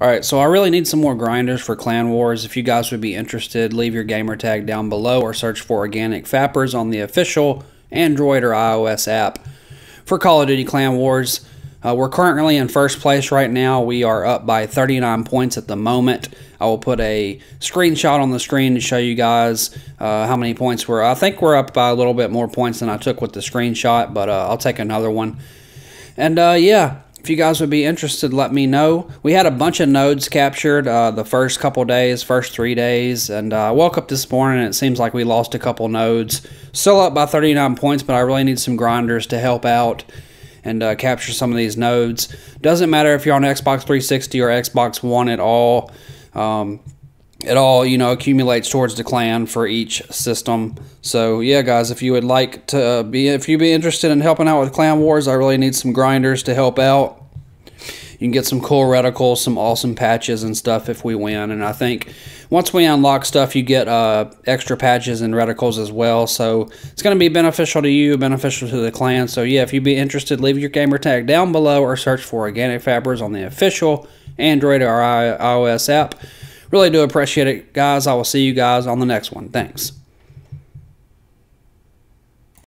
Alright, so I really need some more grinders for Clan Wars. If you guys would be interested, leave your gamer tag down below or search for Organic Fappers on the official Android or iOS app. For Call of Duty Clan Wars, we're currently in first place right now. We are up by 39 points at the moment. I will put a screenshot on the screen to show you guys how many points we're up. I think we're up by a little bit more points than I took with the screenshot, but I'll take another one. And yeah. If you guys would be interested, let me know. We had a bunch of nodes captured the first couple days, first 3 days, and I woke up this morning and it seems like we lost a couple nodes. Still up by 39 points, but I really need some grinders to help out and capture some of these nodes. Doesn't matter if you're on Xbox 360 or Xbox One at all. It all, you know, accumulates towards the clan for each system. So yeah, guys, if you would like to be, if you'd be interested in helping out with Clan Wars, I really need some grinders to help out. You can get some cool reticles, some awesome patches and stuff if we win. And I think once we unlock stuff, you get extra patches and reticles as well. So it's going to be beneficial to you, beneficial to the clan. So yeah, if you'd be interested, leave your gamer tag down below or search for Organic Fappers on the official Android or iOS app. Really do appreciate it, guys. I will see you guys on the next one. Thanks.